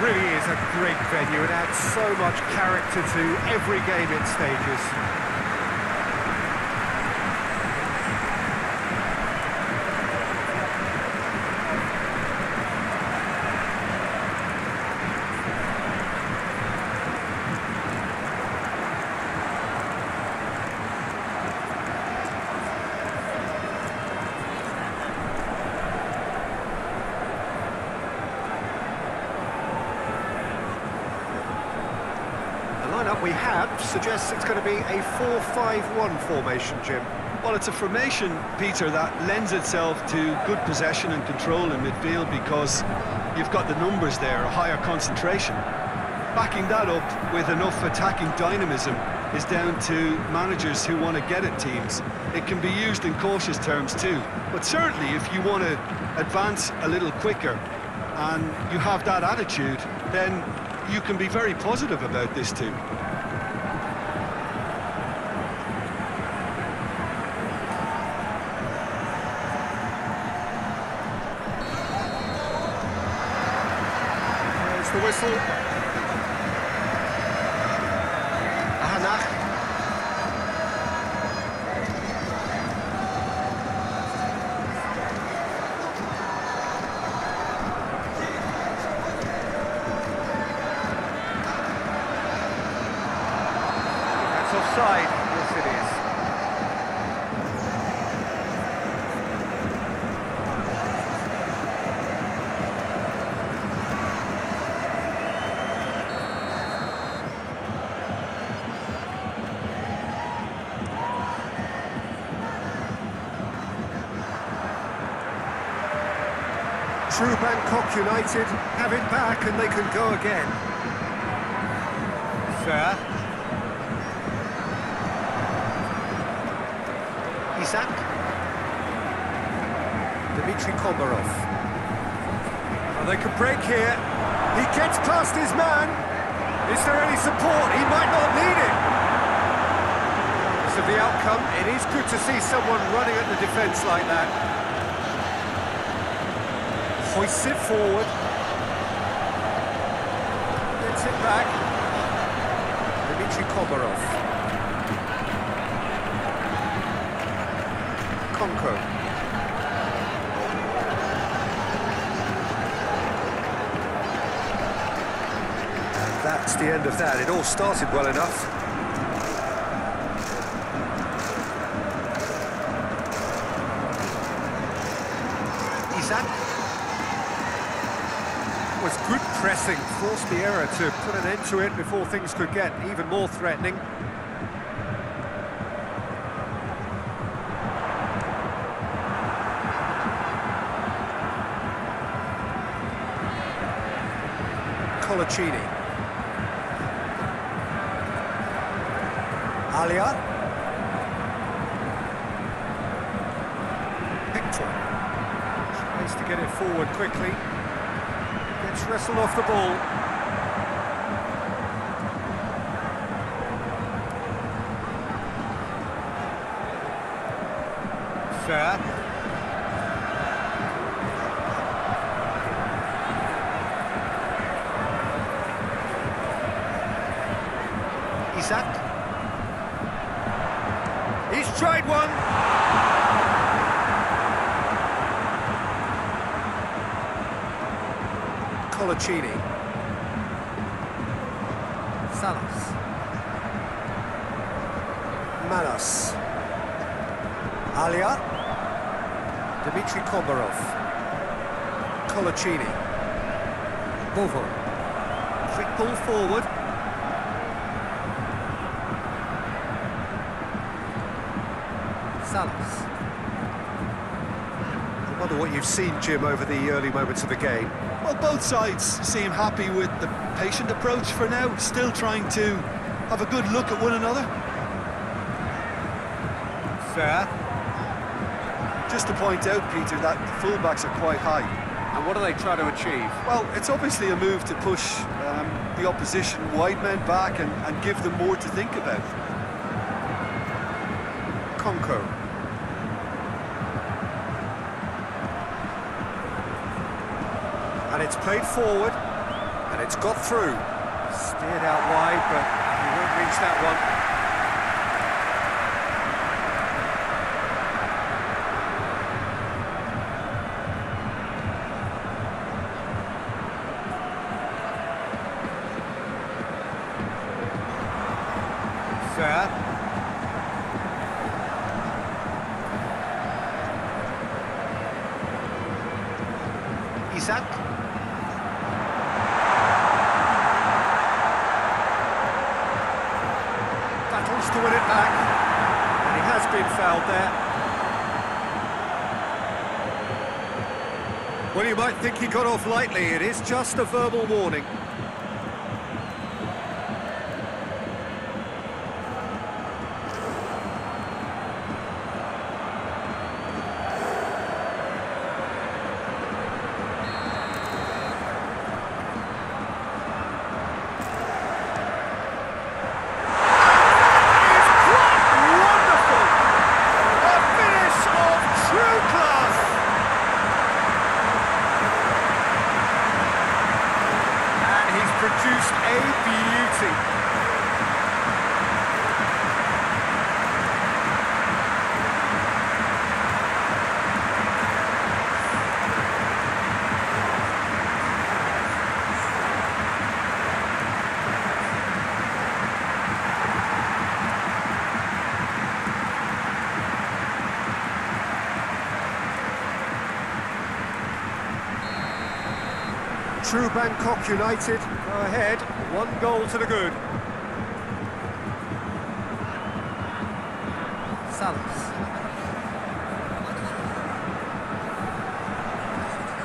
really is a great venue. It adds so much character to every game it stages. We have suggests it's going to be a 4-5-1 formation, Jim. Well, it's a formation, Peter, that lends itself to good possession and control in midfield because you've got the numbers there, a higher concentration. Backing that up with enough attacking dynamism is down to managers who want to get at teams. It can be used in cautious terms too, but certainly if you want to advance a little quicker and you have that attitude, then you can be very positive about this team. There's the whistle. Hanak. That's offside. Yes, it is. True Bangkok United have it back and they can go again. Frère. Isak. Dmitri Komarov. Well, they could break here. He gets past his man. Is there any support? He might not need it. Because of the outcome, it is good to see someone running at the defence like that. Hoists it forward, gets it back, Dmitri Komarov, Konko, and that's the end of that. It all started well enough. Isak. Was good pressing, forced the error to put an end to it before things could get even more threatening. Coloccini. Alia. Hector. Tries to get it forward quickly. Wrestled off the ball. Fair. Isak. He's tried one. Coloccini. Salas. Manos. Alia. Dmitri Komarov. Coloccini. Bovo. Quick ball forward. Salas. I wonder what you've seen, Jim, over the early moments of the game. Well, both sides seem happy with the patient approach for now, still trying to have a good look at one another. Fair. Just to point out, Peter, that the fullbacks are quite high. And what do they try to achieve? Well, it's obviously a move to push the opposition wide men back and give them more to think about. Konko. And it's played forward, and it's got through. Steered out wide, but he won't reach that one. Fair. Isak. Battles to win it back. And he has been fouled there. Well, you might think he got off lightly. It is just a verbal warning. True Bangkok United go ahead, 1 goal to the good. Salas.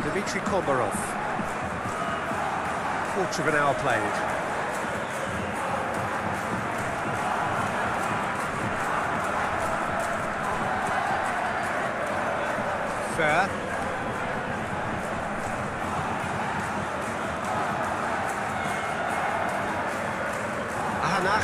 Dmitri Komarov. Quarter of an hour played. Fair. Hanak.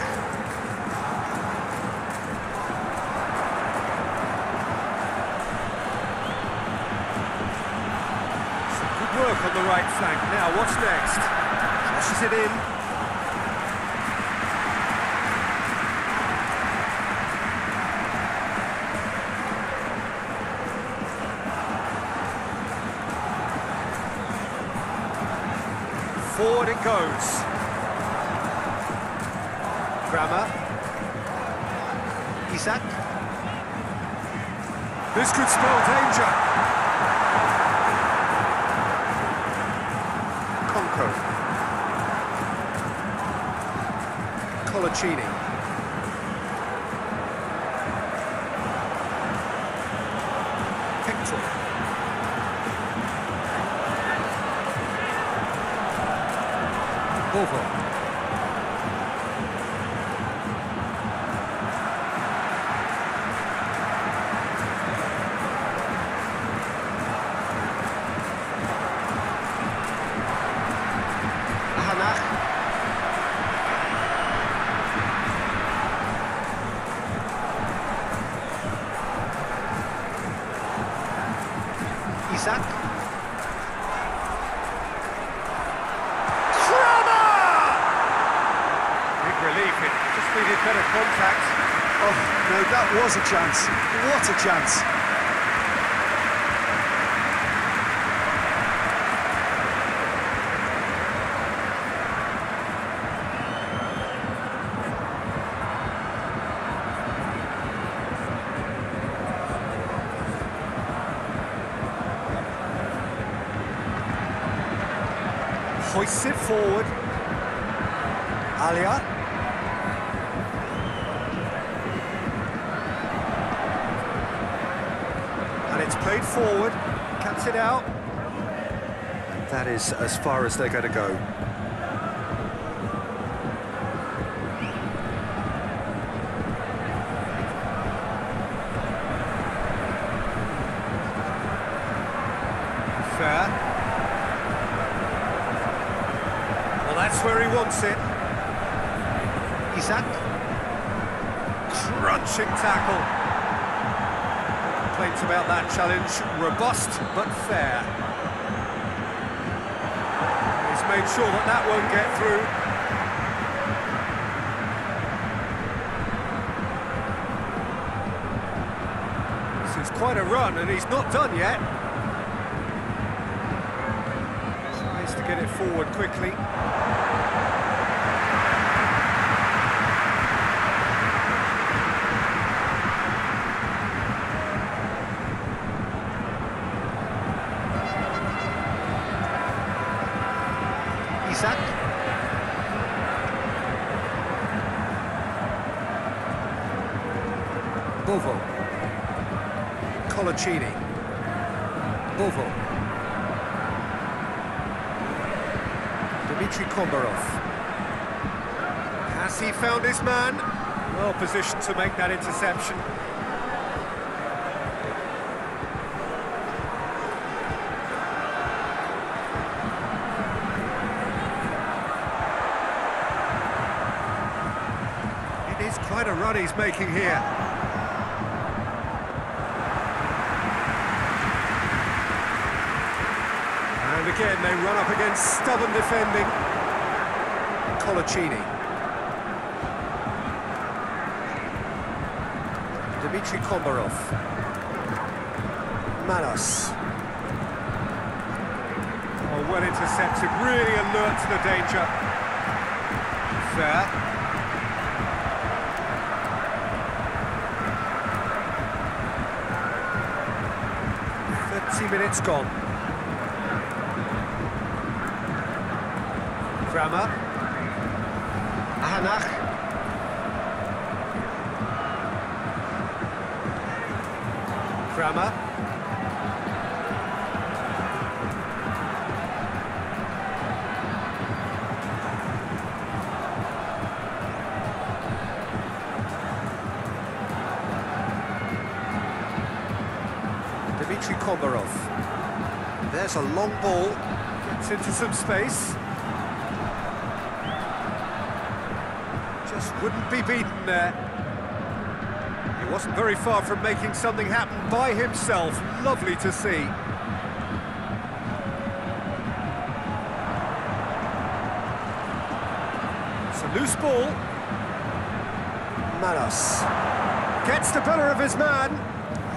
Some good work on the right flank. Now, what's next? Crosses it in. Forward it goes. Grammar. Isak. This could spell danger. Konko. Coloccini. Hector. Bovo. Isak. Kramer! Big relief, it just needed better contact. Oh, no, that was a chance. What a chance. Hoists it forward. Alia. And it's played forward. Cuts it out. And that is as far as they're going to go. wants it. Isak. Crunching tackle. Complaints about that challenge. Robust but fair. He's made sure that that won't get through. Quite a run, and he's not done yet. Tries to get it forward quickly. Isak. Bovo. Coloccini. Bovo. Dmitri Komarov. Has he found his man? Well positioned to make that interception. It is quite a run he's making here. Again, they run up against stubborn defending. Coloccini. Dmitri Komarov. Manos. Oh, well intercepted, really alert to the danger. Frère. So, 30 minutes gone. Grammar. Hanak. Grammar. Dmitri Komarov. There's a long ball. Gets into some space. Wouldn't be beaten there. He wasn't very far from making something happen by himself. Lovely to see. It's a loose ball. Manos gets the better of his man.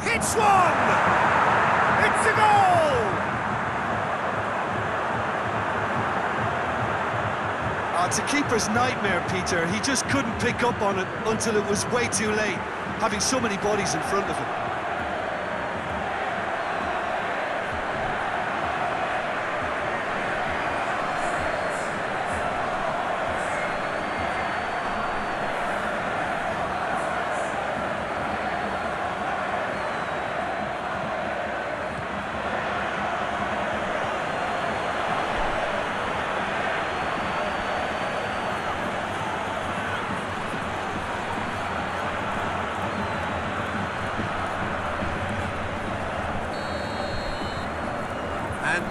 Hits one! It's a goal! It's a keeper's nightmare, Peter. He just couldn't pick up on it until it was way too late, having so many bodies in front of him.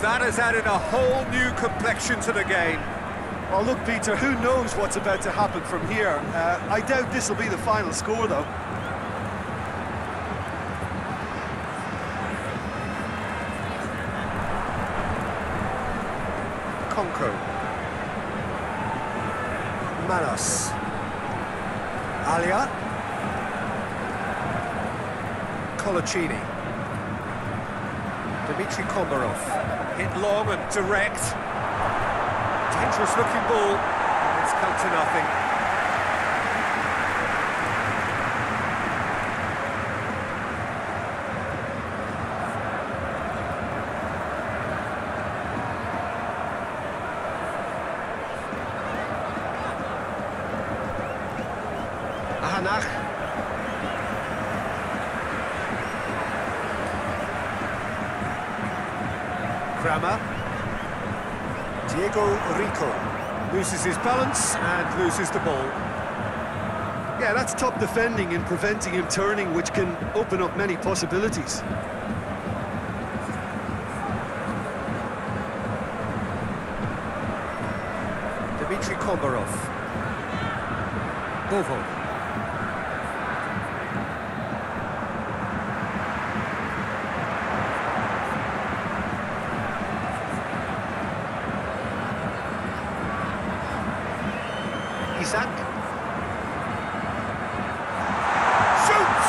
That has added a whole new complexion to the game. Well, look, Peter, who knows what's about to happen from here? I doubt this will be the final score, though. Konko. Manos. Alia. Coloccini. Dmitri Komarov. Hit long and direct. Dangerous looking ball. It's come to nothing. Hanak. Kramer. Diego Rico loses his balance and loses the ball. Yeah, that's top defending and preventing him turning, which can open up many possibilities. Dmitri Komarov. Bovo. Isak. Shoots!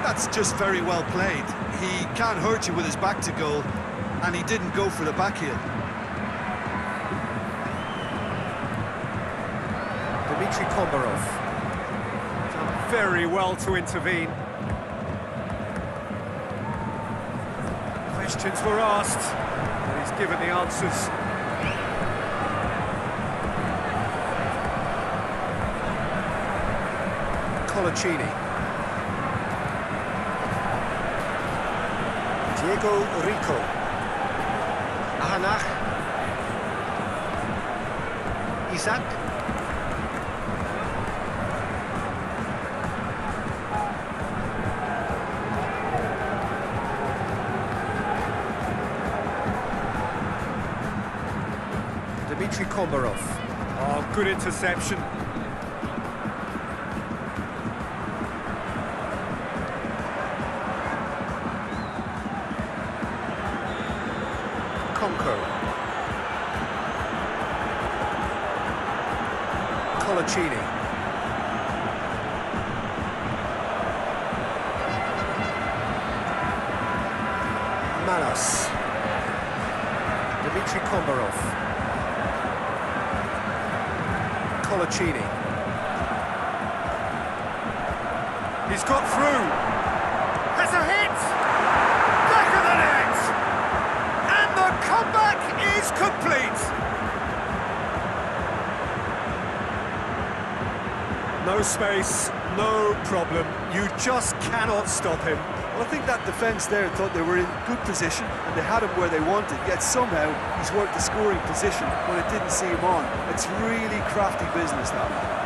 That's just very well played. He can't hurt you with his back to goal, and he didn't go for the back heel. Dmitri Komarov. Done very well to intervene. Questions were asked, and he's given the answers. Coloccini. Diego Rico. Hanak. Isak. Dmitri Komarov. Oh, good interception. Konko. Coloccini. Manos. Dmitri Komarov. Coloccini. He's got through. Has a hit! Is complete. No space, no problem. You just cannot stop him. Well, I think that defence there thought they were in good position and they had him where they wanted, yet somehow he's worked the scoring position when it didn't see him on. It's really crafty business that.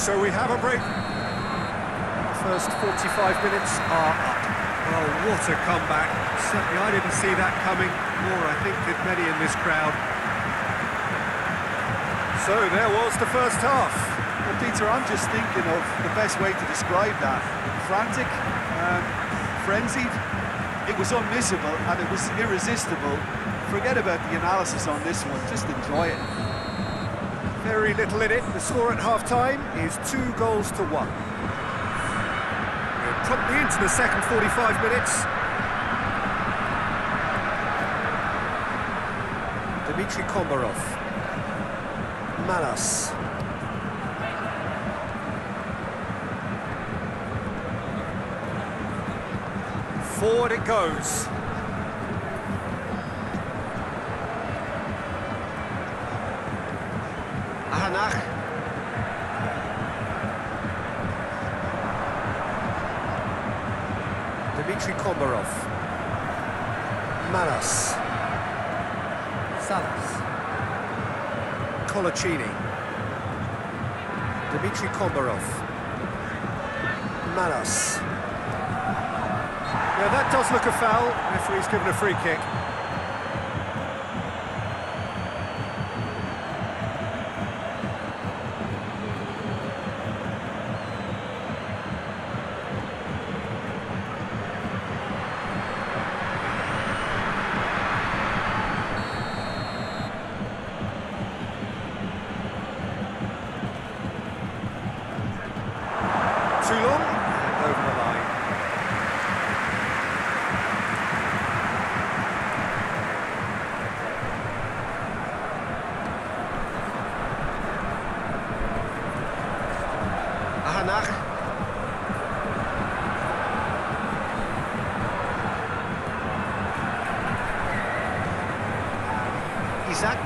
So we have a break. The first 45 minutes are up. Oh, what a comeback. Certainly I didn't see that coming, nor I think did many in this crowd. So there was the first half. Well, Peter, I'm just thinking of the best way to describe that. Frantic, frenzied. It was unmissable and it was irresistible. Forget about the analysis on this one, just enjoy it. Very little in it. The score at half-time is 2-1. We're promptly into the second 45 minutes. Dmitri Komarov. Malas. Forward it goes. Hanak. Dmitri Komarov. Manos. Salas. Coloccini. Dmitri Komarov. Manos. Yeah, that does look a foul. Referee's given a free kick. Too long, over the line. Hanak. Isak.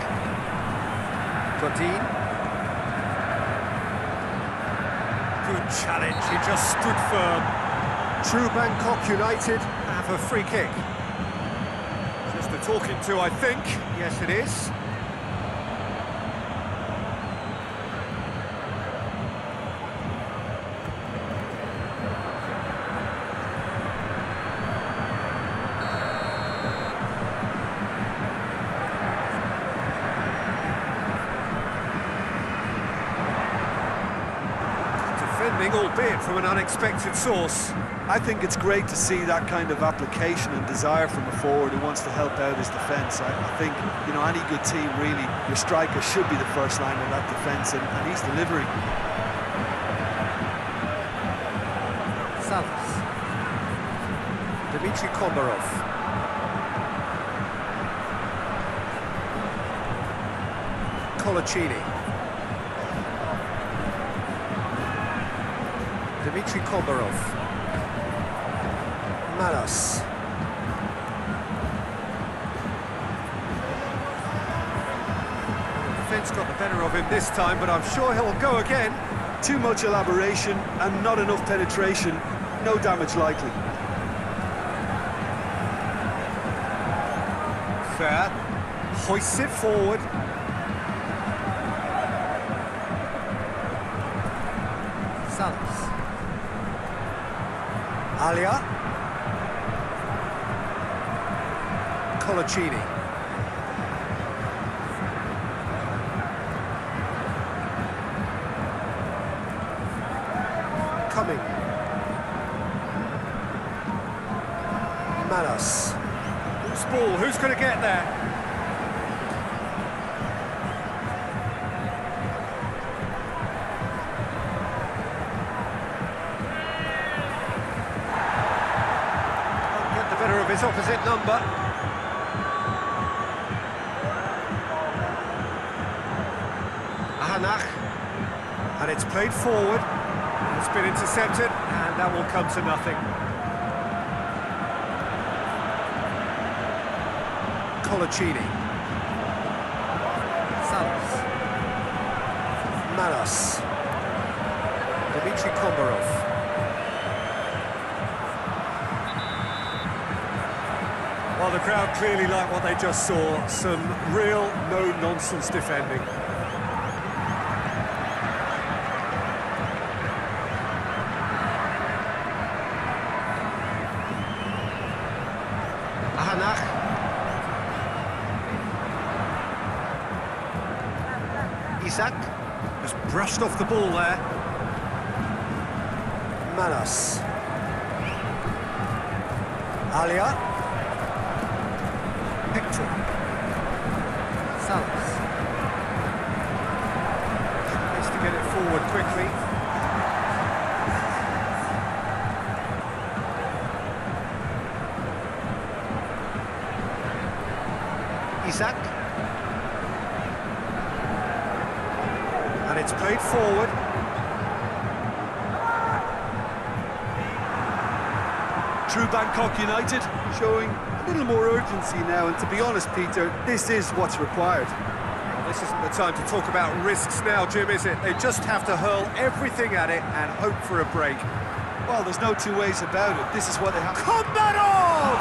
Godin. Good challenge, he just stood firm. True Bangkok United have a free kick. Just the talking to, I think. Yes, it is. Albeit from an unexpected source. I think it's great to see that kind of application and desire from a forward who wants to help out his defence. I think, you know, any good team really, your striker should be the first line of that defence, and he's delivering. Salas. Dmitri Komarov. Coloccini. Dmitri Komarov, Manos, defence got the better of him this time, but I'm sure he'll go again. Too much elaboration and not enough penetration, no damage likely. Frère hoists it forward. Salas. Alia, Coloccini, Coming, Manos. Loose ball, who's going to get there? His opposite number. Hanak, and it's played forward. It's been intercepted, and that will come to nothing. Coloccini, Salas, Manos, Dmitri Komarov. Well, the crowd clearly like what they just saw, some real no-nonsense defending. Hanak. Isak has brushed off the ball there. Manos. Alia. Picture. Salas. Nice to get it forward quickly. Isak. And it's played forward. True Bangkok United showing a little more urgency now, and to be honest, Peter, this is what's required. This isn't the time to talk about risks now, Jim, is it? They just have to hurl everything at it and hope for a break. Well, there's no two ways about it. This is what they have. Komarov!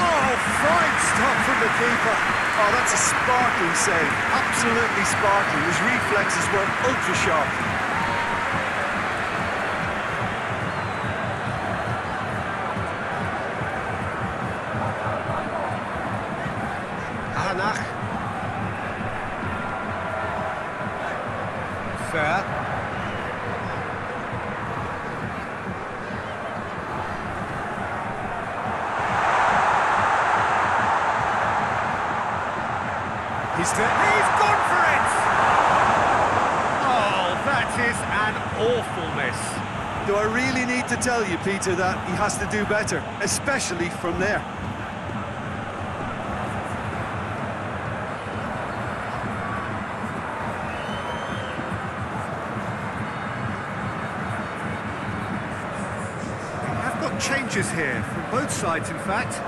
Oh, fine stop from the keeper. Oh, that's a sparkling save. Absolutely sparkling. His reflexes were ultra-sharp. Frère. He's there. He's gone for it! Oh, that is an awful miss. Do I really need to tell you, Peter, that he has to do better, especially from there? Changes here from both sides, in fact.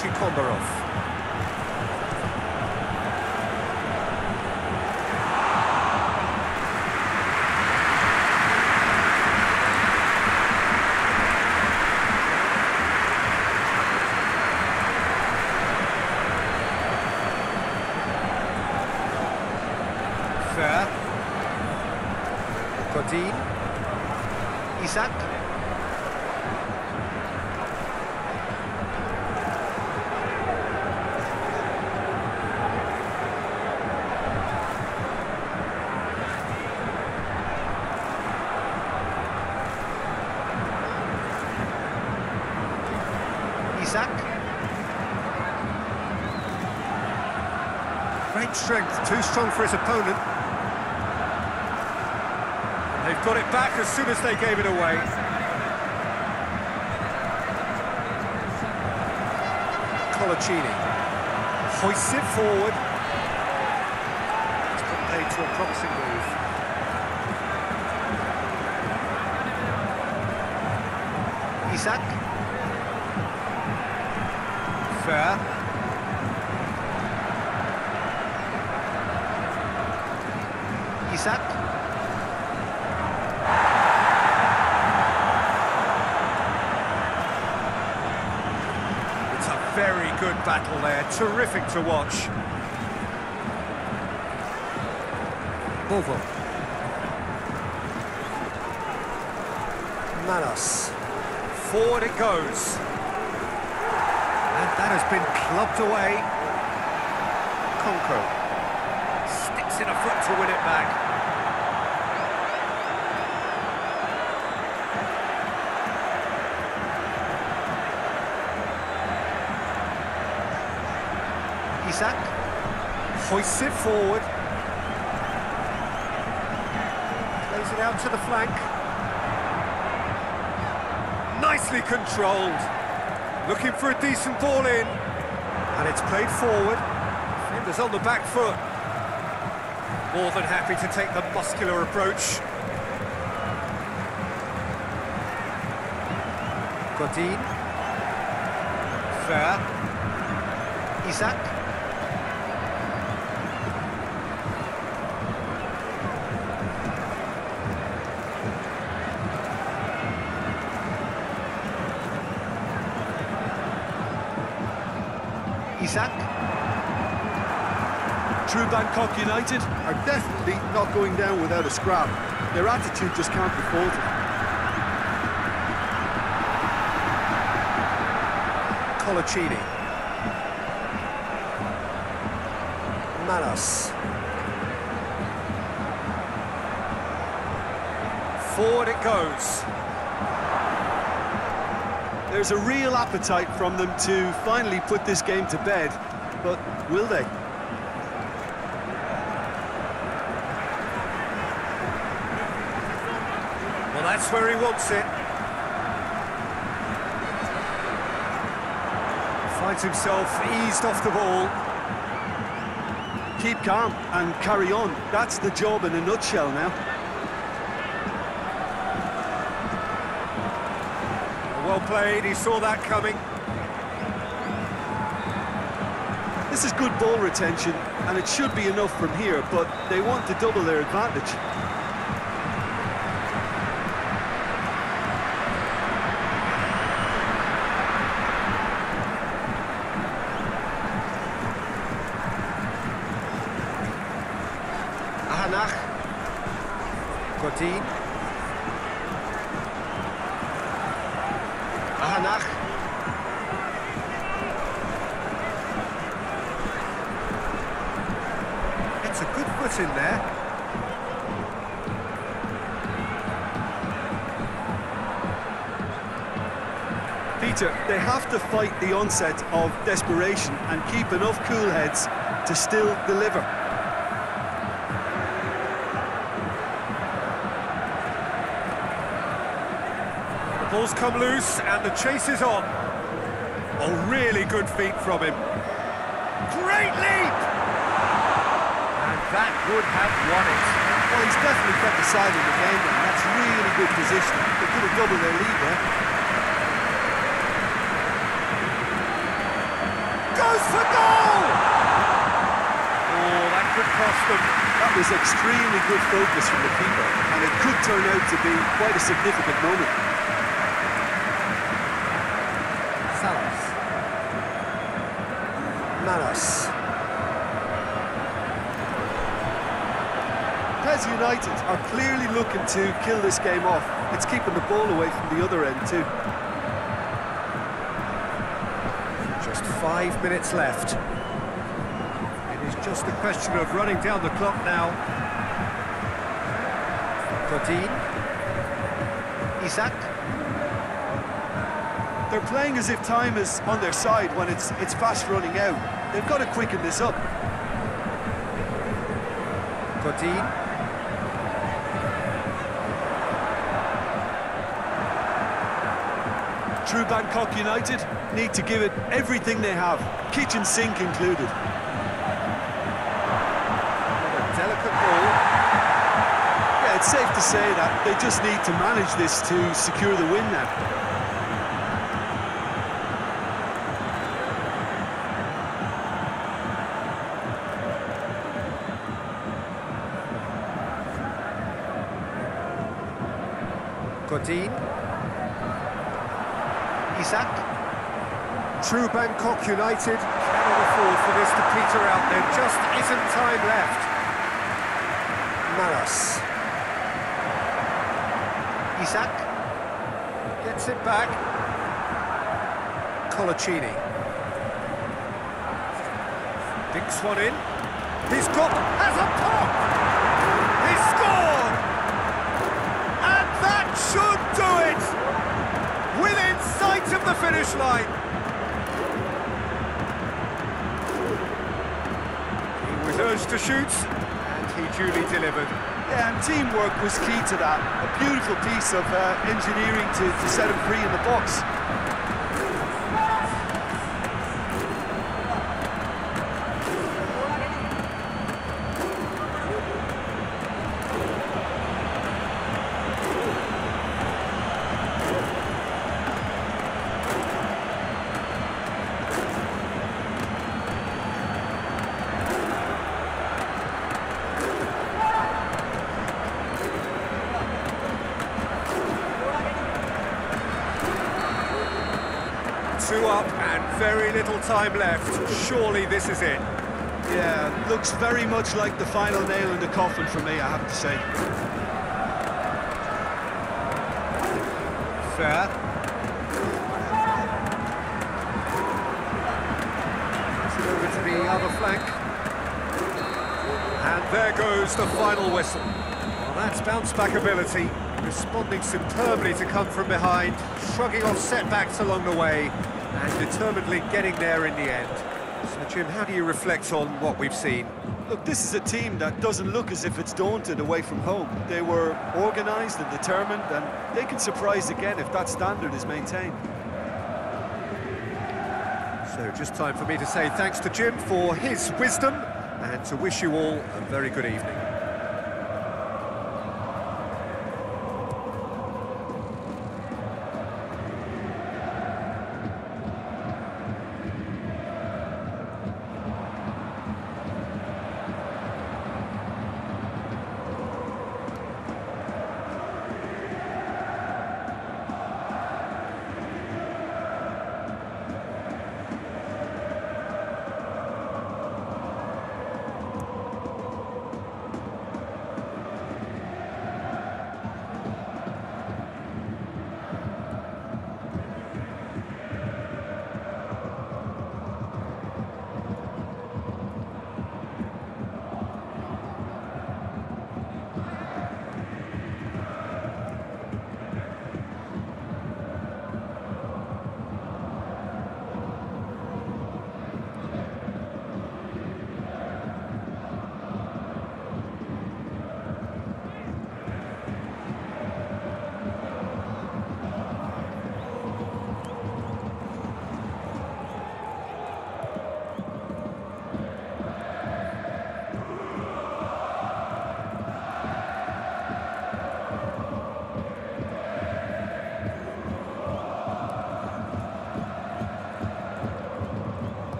Dmitri Komarov. Frère. Koteen. Isak. Isak. Great strength, too strong for his opponent. They've got it back as soon as they gave it away. Coloccini hoists it forward. It's been paid to a promising move. Isak. Isak. It's a very good battle there, terrific to watch. Bovo. Manos. Forward it goes. That has been clubbed away. Konko sticks in a foot to win it back. Isak hoists it forward. Plays it out to the flank. Nicely controlled. Looking for a decent ball in, and it's played forward. Defenders on the back foot. More than happy to take the muscular approach. Godin. Frère. Isak. Isak. True Bangkok United are definitely not going down without a scrap. Their attitude just can't be faulted. Coloccini. Manos. Forward it goes. There's a real appetite from them to finally put this game to bed, but will they? Well, that's where he wants it. Finds himself eased off the ball. Keep calm and carry on. That's the job in a nutshell now. Well played, he saw that coming. This is good ball retention, and it should be enough from here, but they want to double their advantage. Hanak. Koteen. Hanak. It's a good foot in there. Peter, they have to fight the onset of desperation and keep enough cool heads to still deliver. Ball's come loose, and the chase is on. Oh, really good feet from him. Great leap! And that would have won it. Well, he's definitely kept the side of the game, and that's really good position. They could have doubled their lead there. goes for goal! Oh, that could cost them. That was extremely good focus from the keeper, and it could turn out to be quite a significant moment. Salas. Manos. United are clearly looking to kill this game off. It's keeping the ball away from the other end too. Just 5 minutes left. It is just a question of running down the clock now. Koteen. Isak. They're playing as if time is on their side when it's fast running out. They've got to quicken this up. Koteen. True Bangkok United need to give it everything they have, kitchen sink included. What a delicate goal. Yeah, it's safe to say that they just need to manage this to secure the win now. Godin. Isak. True Bangkok United cannot afford for this to peter out. There just isn't time left. Manos. Isak gets it back. Coloccini dinks one in. He's got as a pop. He scored, and that should do it. Within sight of the finish line. He was urged to shoot, and he duly delivered. Yeah, and teamwork was key to that. A beautiful piece of engineering to set him free in the box. Two up and very little time left. Surely this is it. Yeah, looks very much like the final nail in the coffin for me, I have to say. Frère. Over to the other flank. And there goes the final whistle. Well, that's bounce-back ability. Responding superbly to come from behind, shrugging off setbacks along the way, and determinedly getting there in the end. So, Jim, how do you reflect on what we've seen? Look, this is a team that doesn't look as if it's daunted away from home. They were organised and determined, and they can surprise again if that standard is maintained. So, just time for me to say thanks to Jim for his wisdom, and to wish you all a very good evening.